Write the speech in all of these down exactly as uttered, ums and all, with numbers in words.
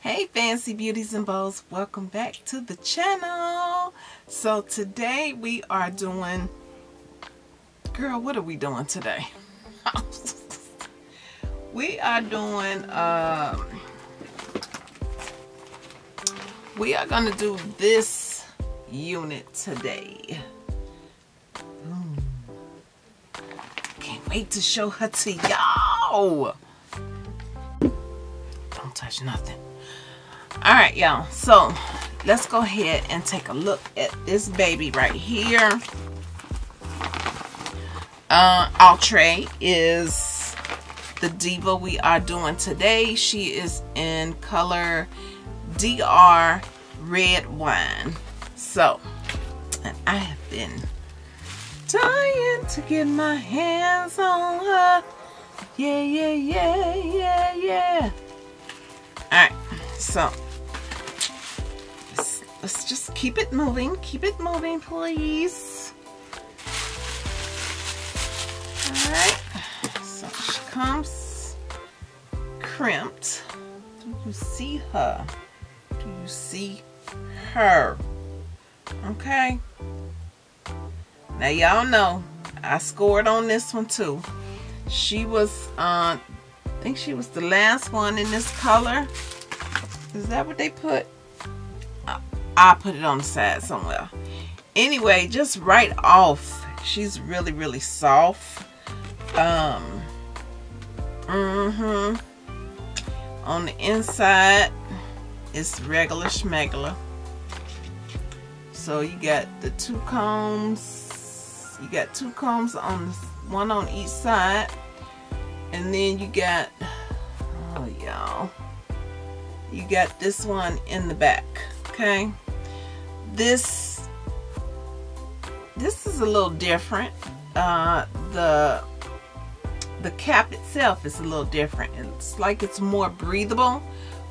Hey fancy beauties and bows, welcome back to the channel. So today we are doing, girl, what are we doing today? we are doing um we are gonna do this unit today. mm. Can't wait to show her to y'all. Don't touch nothing. All right, y'all, so let's go ahead and take a look at this baby right here. Uh, Altrey is the diva we are doing today. She is in color D R Red Wine. So, and I have been dying to get my hands on her. Yeah, yeah, yeah, yeah, yeah. All right, so. Let's just keep it moving. Keep it moving, please. All right. So she comes crimped. Do you see her? Do you see her? Okay. Now y'all know I scored on this one too. She was, uh, I think she was the last one in this color. Is that what they put? I put it on the side somewhere. Anyway, just right off, she's really, really soft. Um, mm-hmm. On the inside, it's regular schmegler. So you got the two combs. You got two combs on one on each side, and then you got, oh y'all, you got this one in the back. Okay. This this is a little different. Uh, the the cap itself is a little different. It's like it's more breathable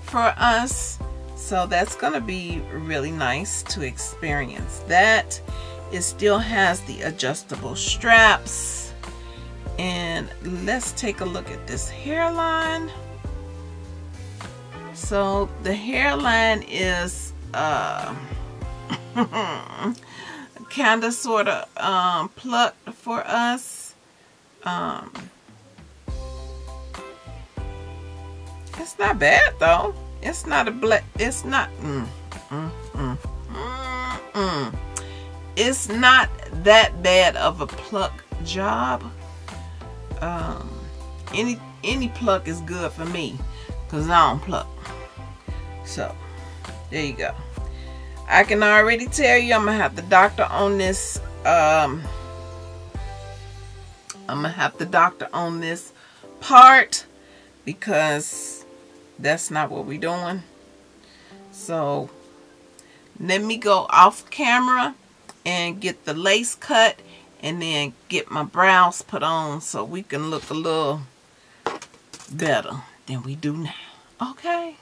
for us, so that's gonna be really nice to experience. That it still has the adjustable straps, and let's take a look at this hairline. So the hairline is uh kind of sort of um plucked for us. Um it's not bad though. It's not a black, it's not mm, mm, mm, mm, mm. It's not that bad of a pluck job. um any any pluck is good for me because I don't pluck. So there you go. I can already tell you I'm gonna have to doctor on this. um I'm gonna have to doctor on this part because that's not what we're doing. So let me go off camera and get the lace cut and then get my brows put on so we can look a little better than we do now. Okay.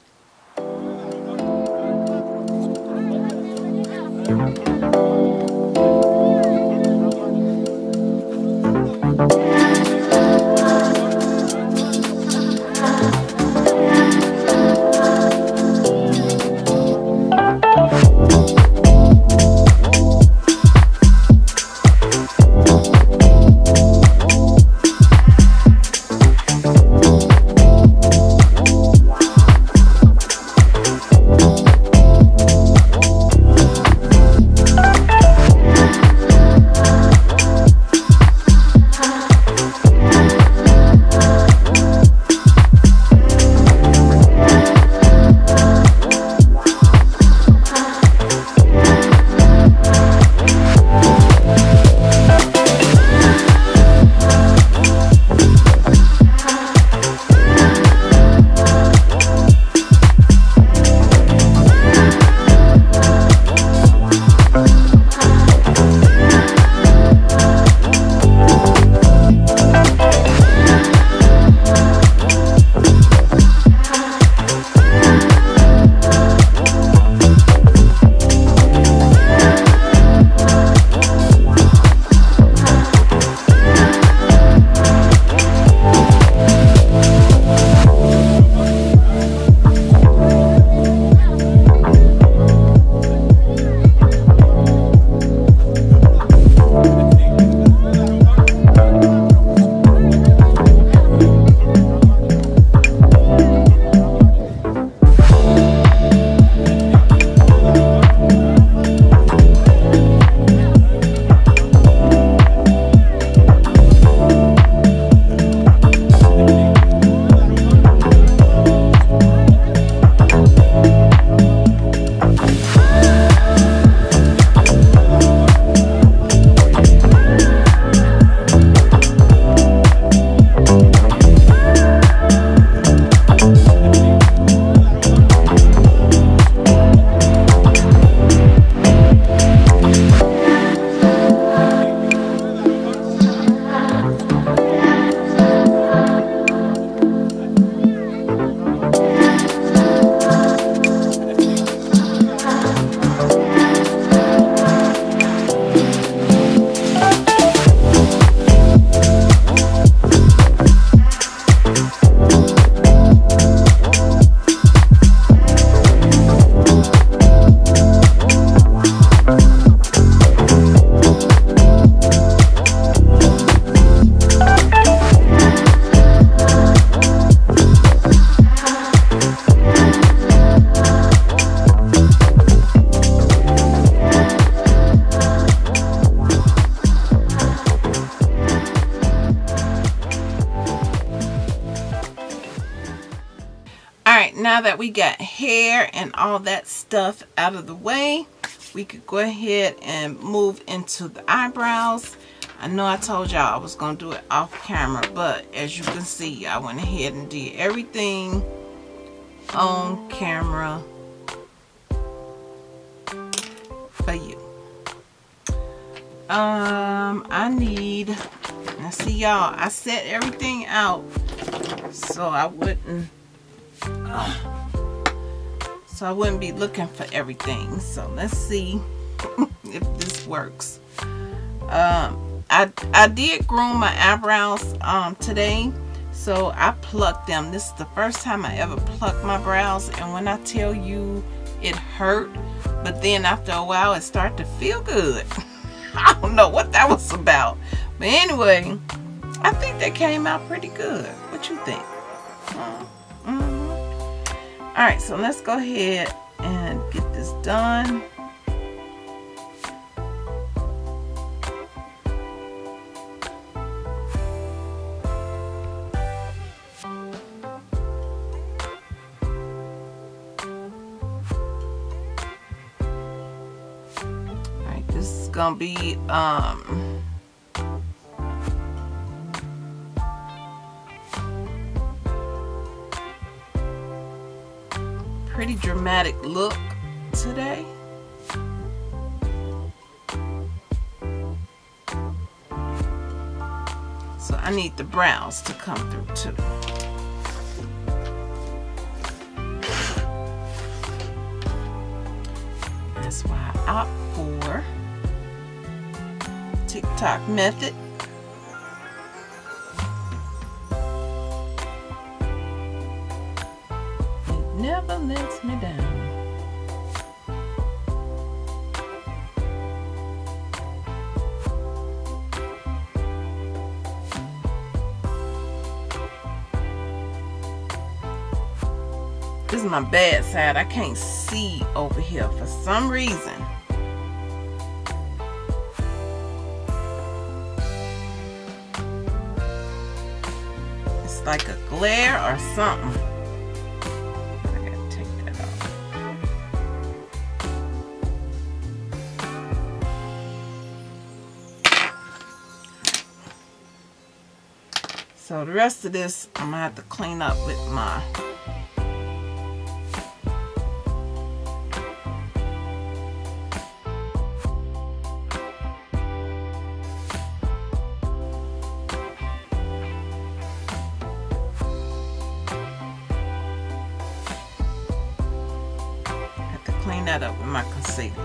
now that we got hair and all that stuff out of the way, we could go ahead and move into the eyebrows. I know I told y'all I was going to do it off camera, but as you can see, I went ahead and did everything on camera for you. Um, I need, now see y'all, I set everything out so I wouldn't, uh, so I wouldn't be looking for everything. So let's see if this works. Um. I, I did groom my eyebrows um, today, so I plucked them. This is the first time I ever plucked my brows, and when I tell you it hurt, but then after a while it started to feel good. I don't know what that was about, but anyway, I think they came out pretty good. What you think? Mm-hmm. Alright, so let's go ahead and get this done. Gonna be um pretty dramatic look today. So I need the brows to come through too. That's why I opt for TikTok method. It never lets me down. This is my bad side. I can't see over here for some reason. Like a glare or something. I gotta take that off. So the rest of this, I'm gonna have to clean up with my that up with my concealer.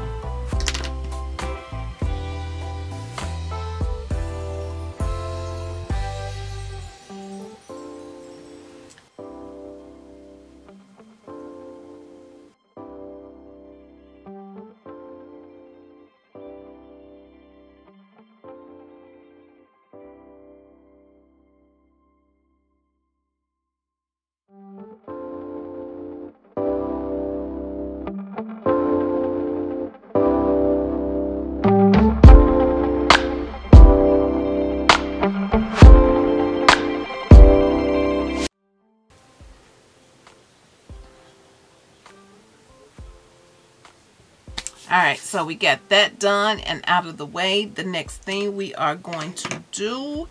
Alright, so we got that done and out of the way. The next thing we are going to do.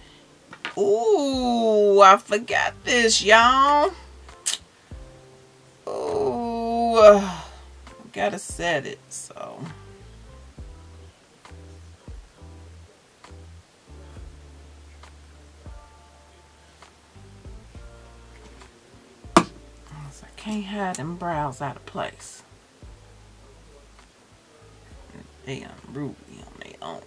Ooh, I forgot this, y'all. Ooh, I gotta set it, so. I can't hide them brows out of place. They unruly on their own.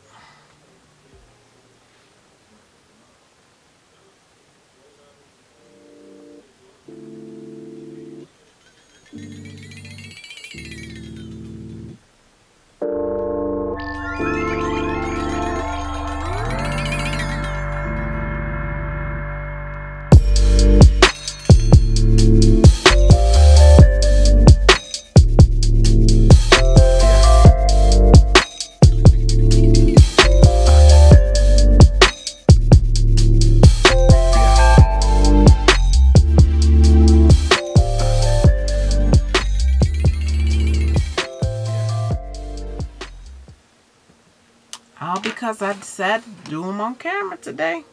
because I decided to do them on camera today.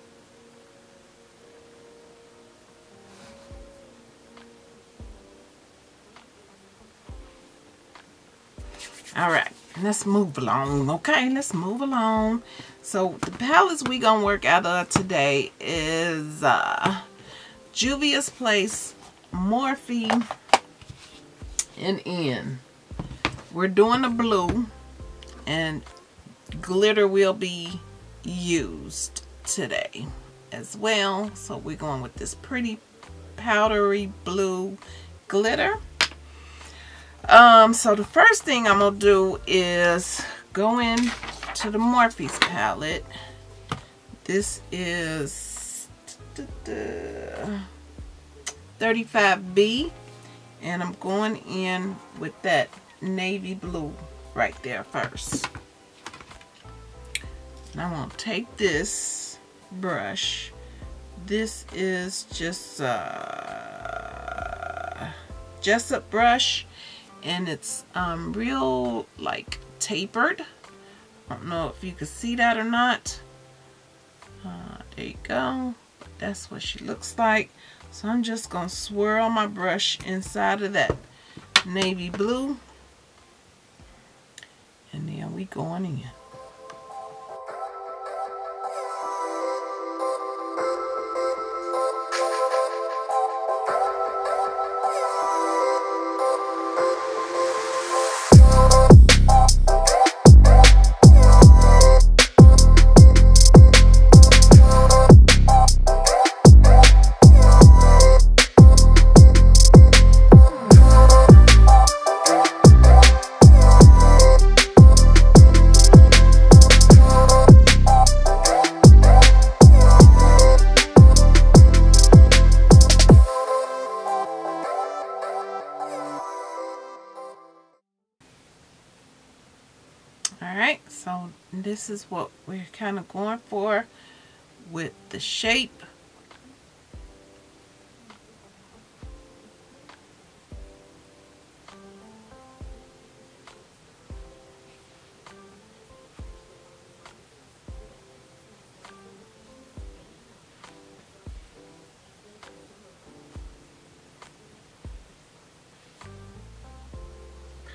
All right, let's move along. Okay, let's move along. So the palettes we gonna work out of today is uh, Juvia's Place, Morphe, and N. We're doing the blue, and glitter will be used today as well. So we're going with this pretty powdery blue glitter. Um, so the first thing I'm gonna do is go in to the Morphe's palette. This is thirty-five B, and I'm going in with that navy blue right there first. And I'm gonna take this brush. This is just a Jessup brush, and it's um, real like tapered. I don't know if you can see that or not. Uh, there you go. That's what she looks like. So I'm just gonna swirl my brush inside of that navy blue, and then we going in. Alright, so this is what we're kind of going for with the shape.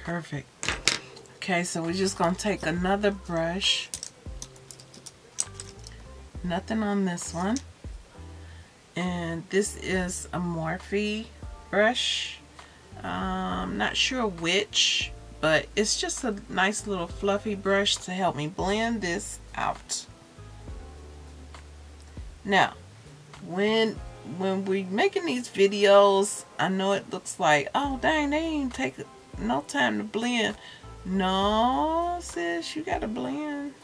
Perfect. Okay, so we're just gonna take another brush. Nothing on this one. And this is a Morphe brush. Um, not sure which, but it's just a nice little fluffy brush to help me blend this out. Now, when when we're making these videos, I know it looks like, oh dang, they ain't take no time to blend. No, sis, you gotta blend.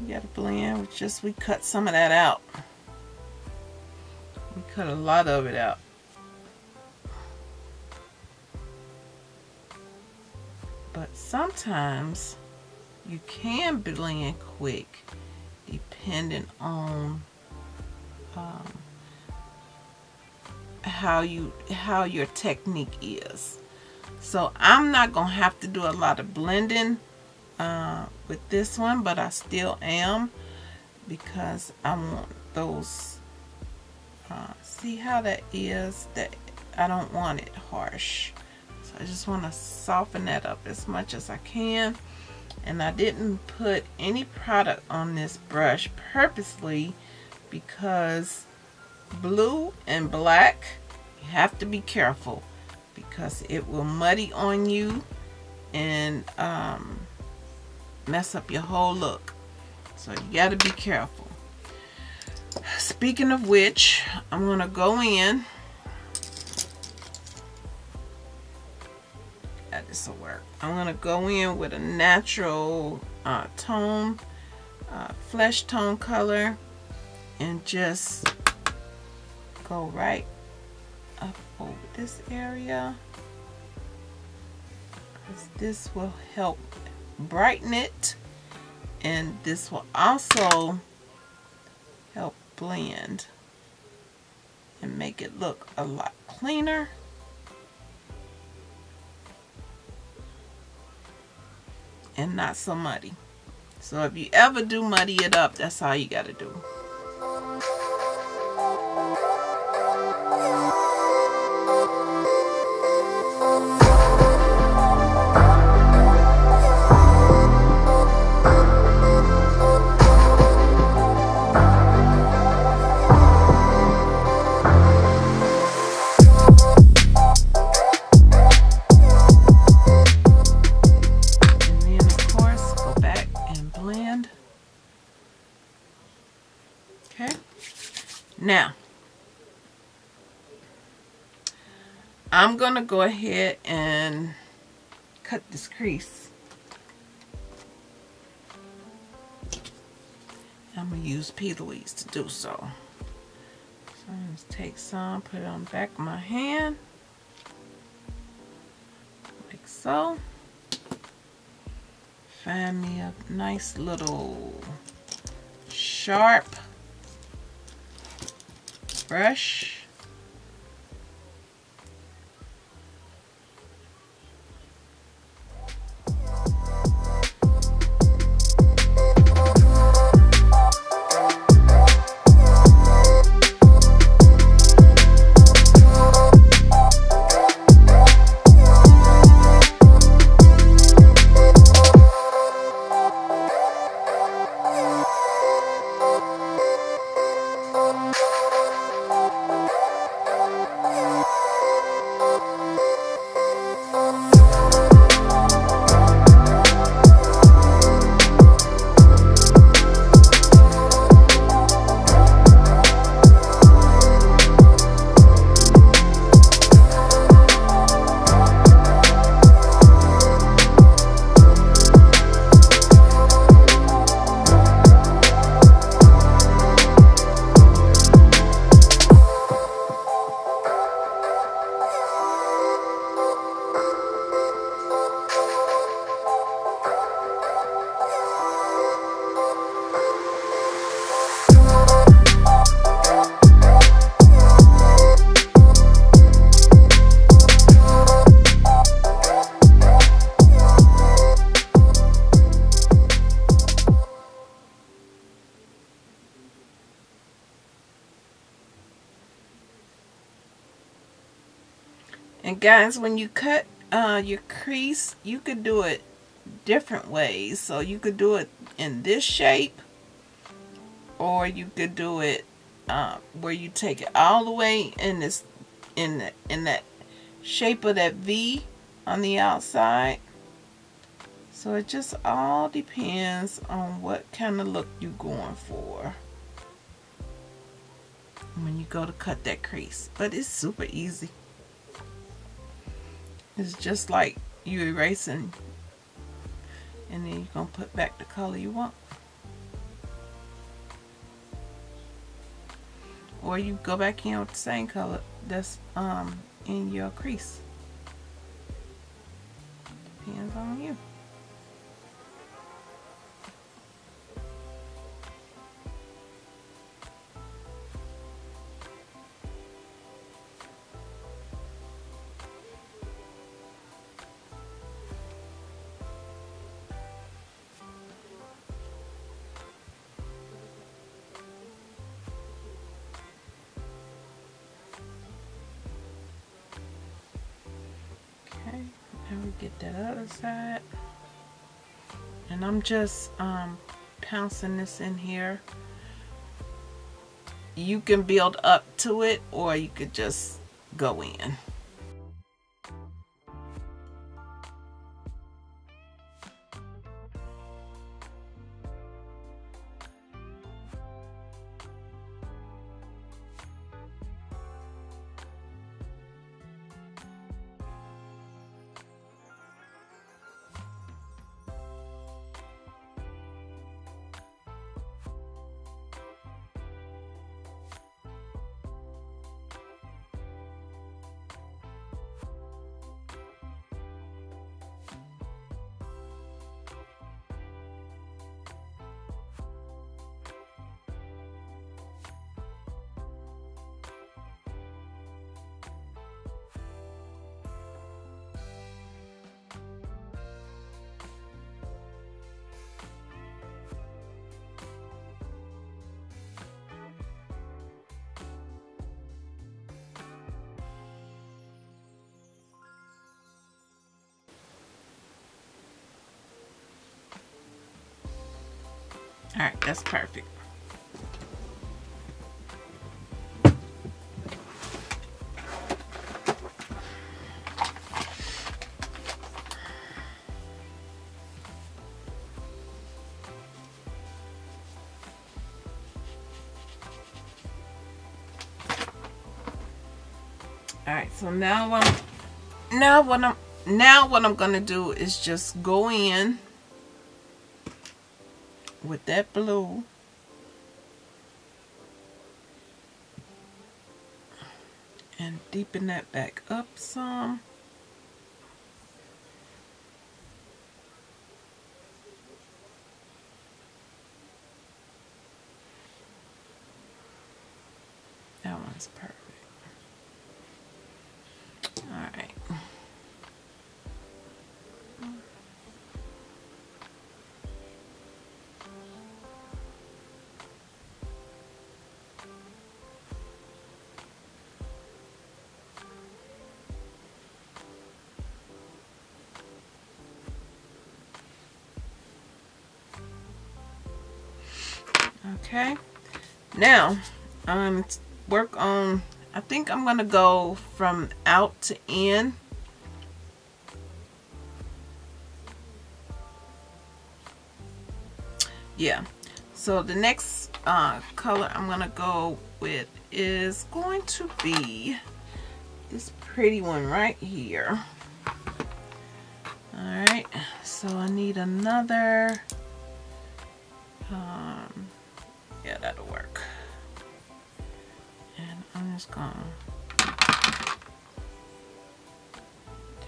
You gotta blend. We just we cut some of that out. We cut a lot of it out. But sometimes you can blend quick, depending on um, how you how your technique is. So I'm not going to have to do a lot of blending uh, with this one, but I still am, because I want those, uh, see how that is, that I don't want it harsh. So I just want to soften that up as much as I can. And I didn't put any product on this brush purposely, because blue and black, you have to be careful, because it will muddy on you and um, mess up your whole look. So you got to be careful. Speaking of which, I'm going to go in. That this will work. I'm going to go in with a natural uh, tone, uh, flesh tone color, and just go right up over this area, because this will help brighten it, and this will also help blend and make it look a lot cleaner. And not so muddy. So if you ever do muddy it up, that's all you gotta do. Now, I'm going to go ahead and cut this crease. I'm going to use P. Louise to do so. So I'm going to take some, put it on the back of my hand, like so. Find me a nice little sharp brush. Guys, when you cut uh, your crease, you could do it different ways. So you could do it in this shape, or you could do it uh, where you take it all the way in this, in the, in that shape of that V on the outside. So it just all depends on what kind of look you're going for when you go to cut that crease. But it's super easy. It's just like you erasing, and then you're going to put back the color you want. Or you go back in with the same color that's um, in your crease. Depends on you. Get that other side, and I'm just um, pouncing this in here. You can build up to it, or you could just go in. All right, that's perfect. All right, so now what I'm, now what I'm now what I'm gonna do is just go in with that blue and deepen that back up some. That one's perfect. Okay, now um work on, I think I'm gonna go from out to in. Yeah, so the next uh, color I'm gonna go with is going to be this pretty one right here. All right, so I need another um, yeah, that'll work. And I'm just gonna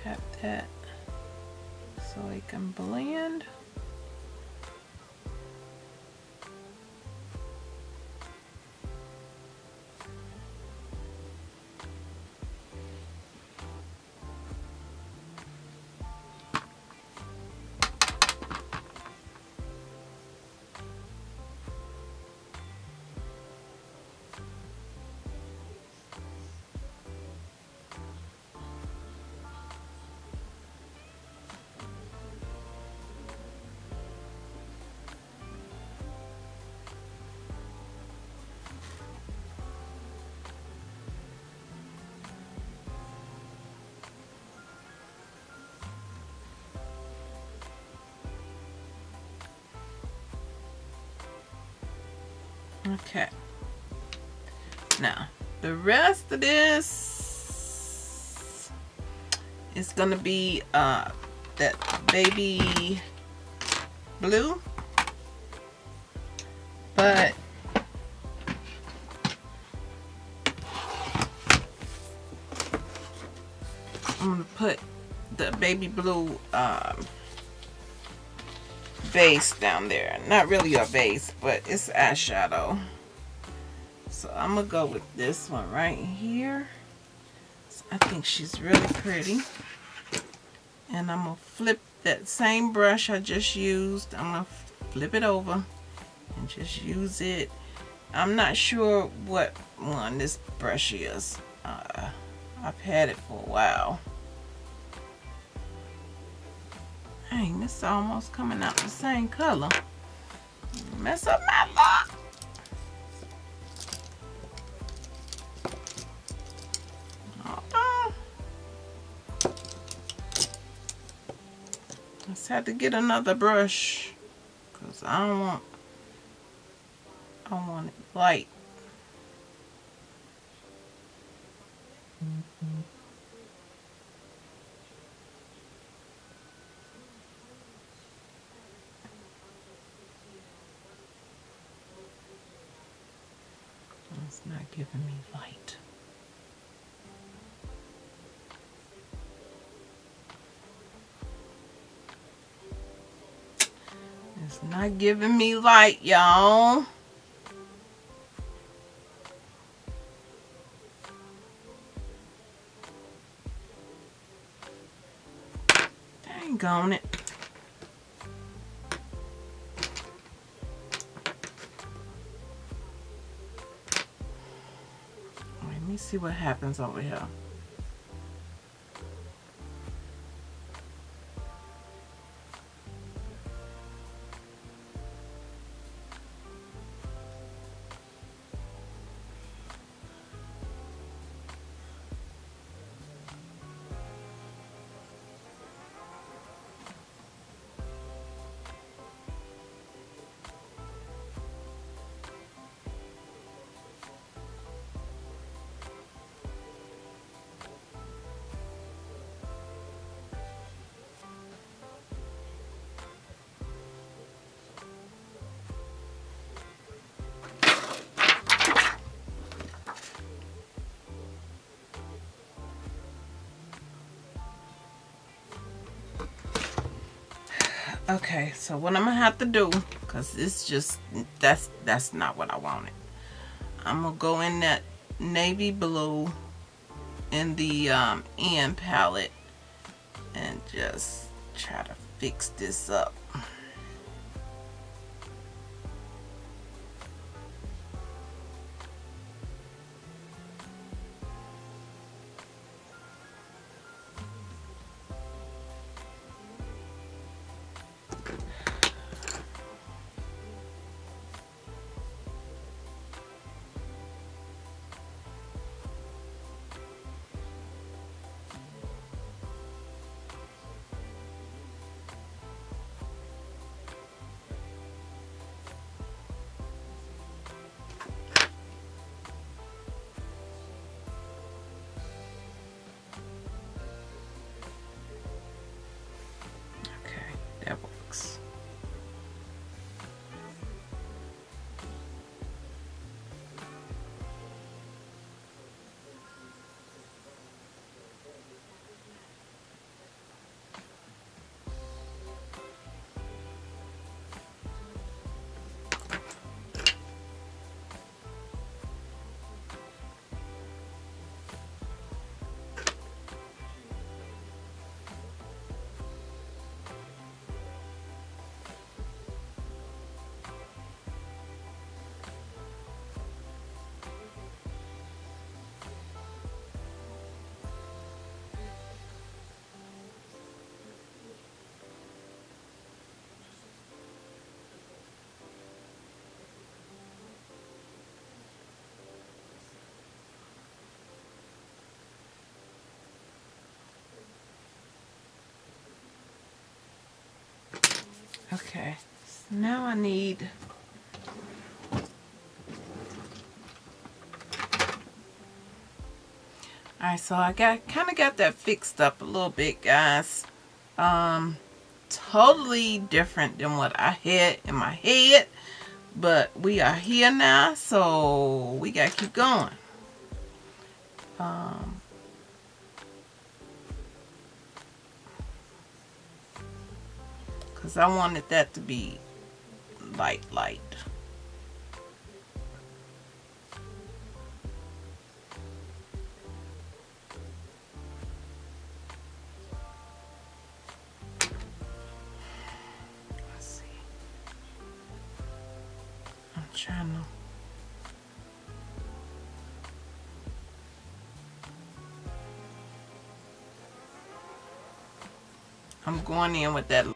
tap that so it can blend. Okay, now the rest of this is gonna be uh, that baby blue, but I'm gonna put the baby blue um, base down there. Not really a base, but it's eyeshadow. So I'm gonna go with this one right here. I think she's really pretty. And I'm gonna flip that same brush I just used. I'm gonna flip it over and just use it. I'm not sure what one this brush is. Uh, I've had it for a while. Dang, this is almost coming out the same color. Mess up my look. Hold on. Just had to get another brush because I don't want, I don't want it light. Mm-hmm. It's not giving me light. It's not giving me light, y'all. Dang on it. Let me see what happens over here. Okay, so what I'm gonna have to do, because it's just that's that's not what I wanted. I'm gonna go in that navy blue in the um, end palette and just try to fix this up. Okay, so now I need Alright, so I got kind of got that fixed up a little bit, guys. Um totally different than what I had in my head, but we are here now, so we gotta keep going. Um Because I wanted that to be light, light. Let's see. I'm trying to. I'm going in with that.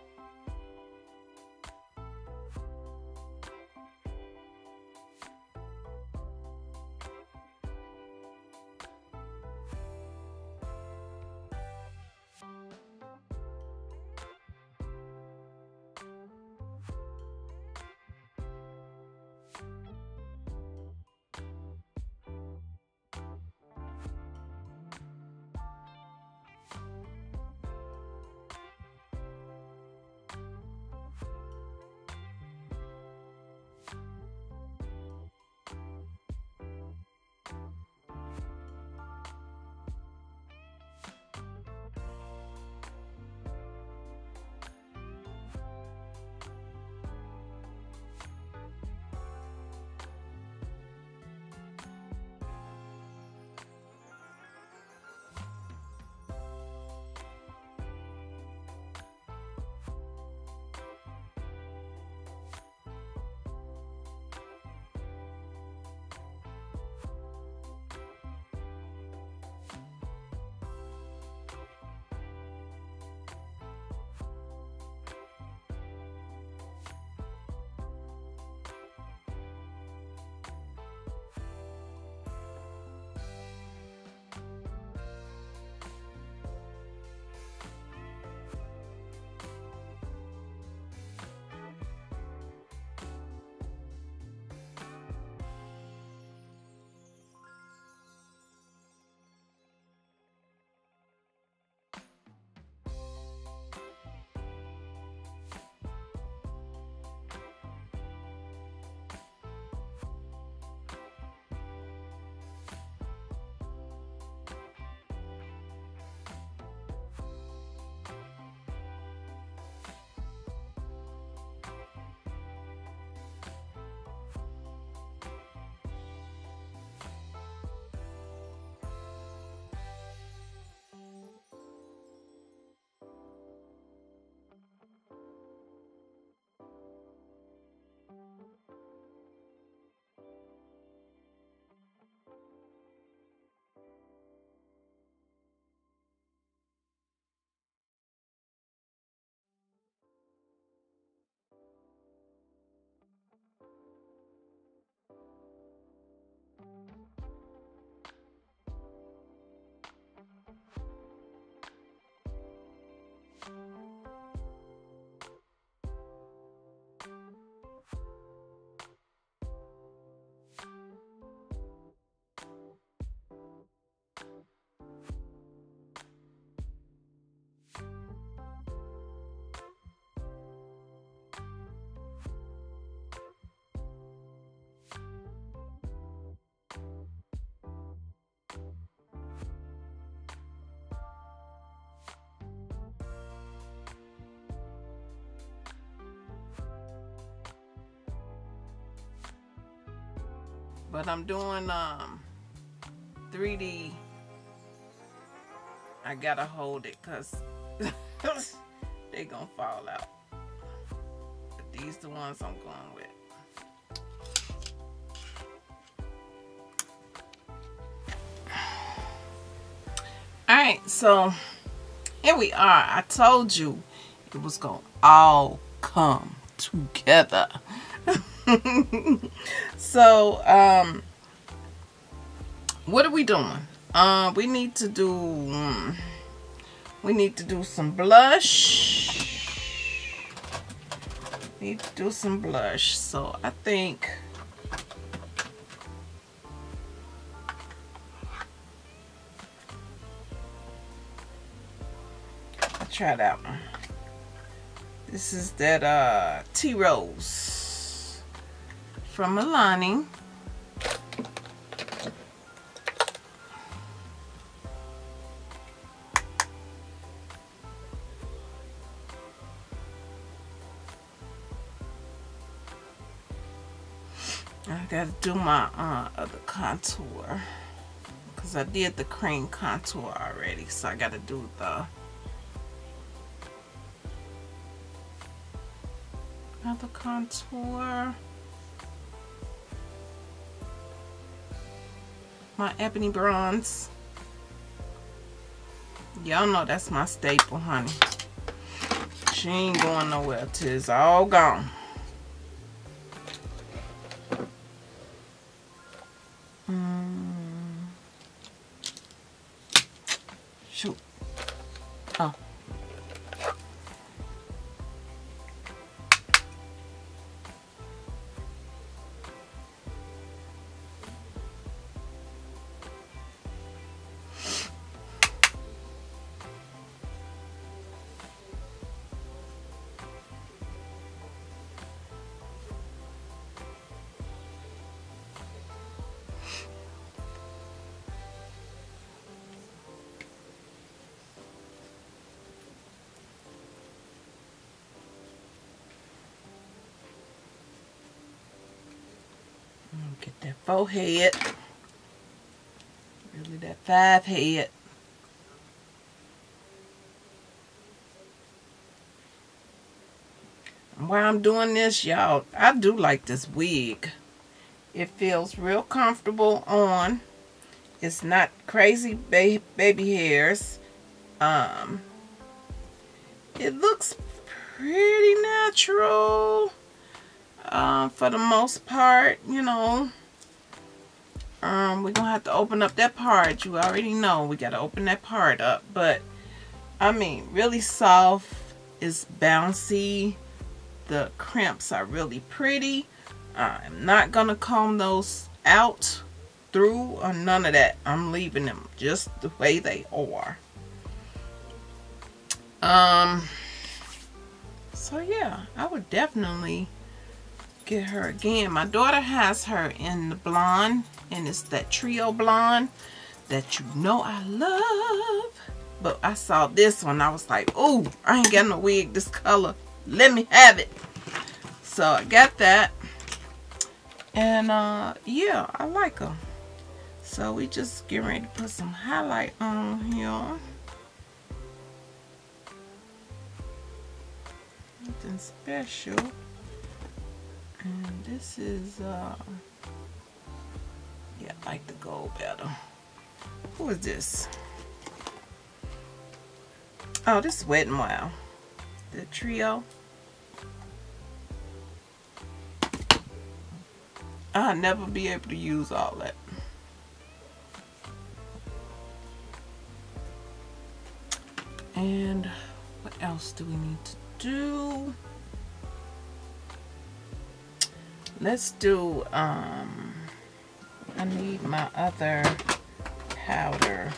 But I'm doing um, three D. I gotta hold it because they gonna fall out. But these the ones I'm going with. Alright, so here we are. I told you it was gonna all come together. So, um, what are we doing? Uh, we need to do, um, we need to do some blush. Need to do some blush. So I think, I'll try that one. This is that, uh, Tea Rose from Milani. I gotta do my uh, other contour because I did the cream contour already, so I gotta do the other contour. My ebony bronze. Y'all know that's my staple, honey. She ain't going nowhere till it's all gone. Mm. Shoot. Oh. Get that four head, really that five head. And while I'm doing this, y'all, I do like this wig. It feels real comfortable on. It's not crazy ba baby hairs. Um, it looks pretty natural. Uh, for the most part, you know, um, we're gonna have to open up that part. You already know we gotta open that part up, but I mean, really soft, it's bouncy. The crimps are really pretty. I'm not gonna comb those out, through, or none of that. I'm leaving them just the way they are. Um, so yeah, I would definitely get her again. My daughter has her in the blonde, and it's that trio blonde that you know I love. But I saw this one, I was like, oh, I ain't got no wig this color, let me have it. So I got that, and uh yeah, I like her. So we just getting ready to put some highlight on here. Nothing special. And this is, uh, yeah, I like the gold better. Who is this? Oh, this is Wet n' Wild. The trio. I'll never be able to use all that. And What else do we need to do? Let's do, um, I need my other powder.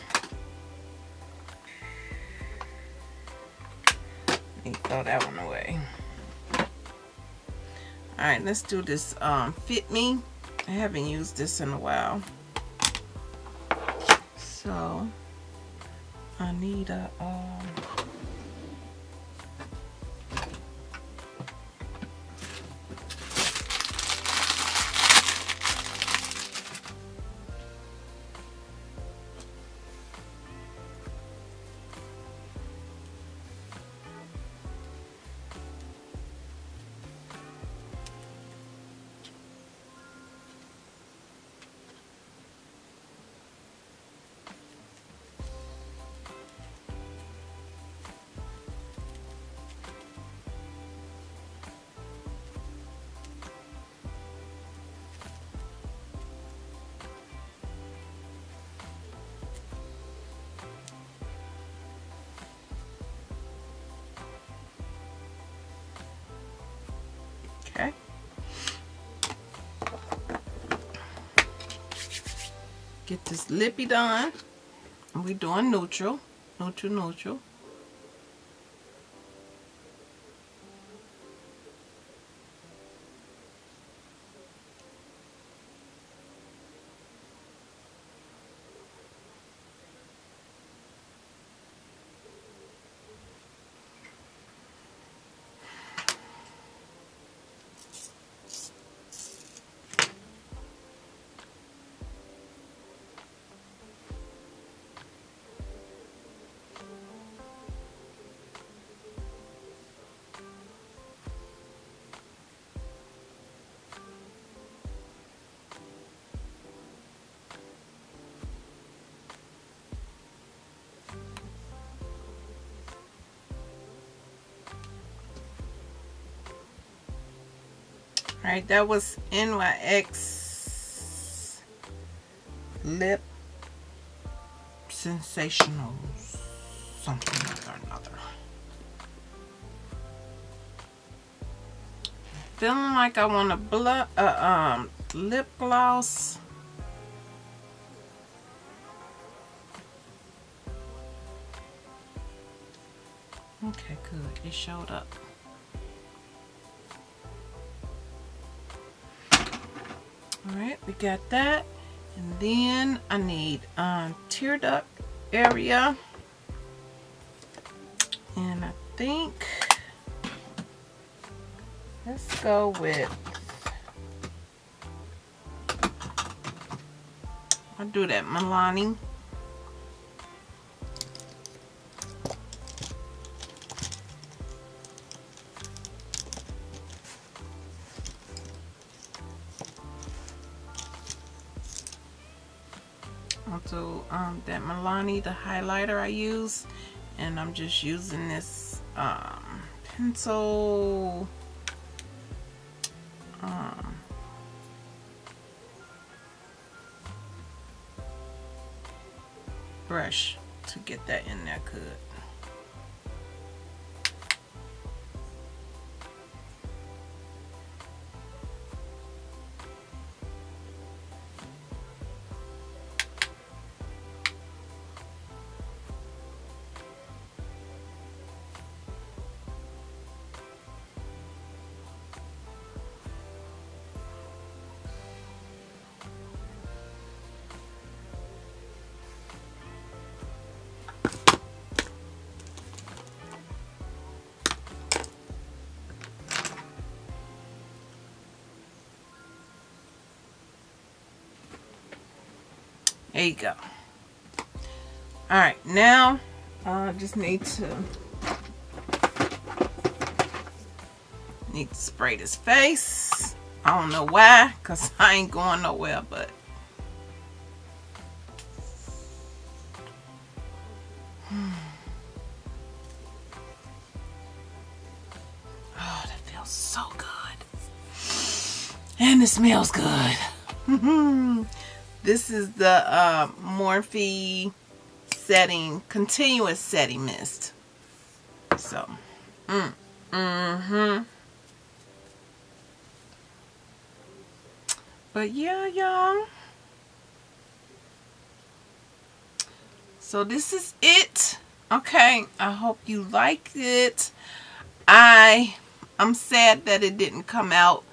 Need to throw that one away. Alright, let's do this um, Fit Me. I haven't used this in a while. So, I need a, um, get this lippy done. We're doing neutral, neutral, neutral. Alright, that was N Y X Lip Sensationals, something or another. Feeling like I want a blush, uh, um, lip gloss. Okay, good. It showed up. Alright, we got that, and then I need um, tear duct area, and I think let's go with, I'll do that Milani. So um, that Milani, the highlighter I use, and I'm just using this um, pencil um, brush to get that in there good. There you go. All right, now I uh, just need to need to spray this face. I don't know why, cause I ain't going nowhere, but oh, that feels so good, and it smells good. This is the uh, Morphe setting, continuous setting mist. so. Mm. Mm-hmm. But yeah, y'all. So this is it. Okay, I hope you liked it. I, I'm sad that it didn't come out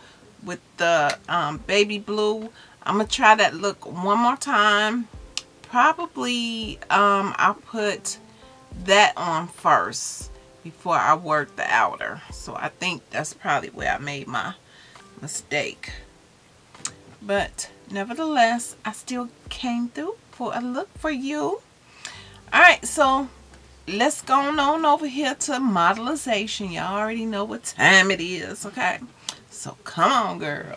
with the um, baby blue. I'm going to try that look one more time. Probably um, I'll put that on first before I work the outer. So I think that's probably where I made my mistake. But nevertheless, I still came through for a look for you. Alright, so let's go on over here to modelization. Y'all already know what time it is, okay? So come on, girl.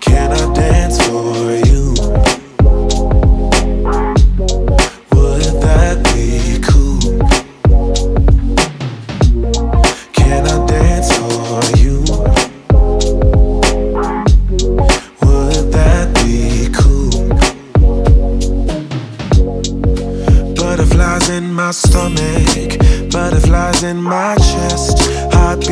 Can I dance for you? Butterflies in my stomach, butterflies in my chest, heartbeat.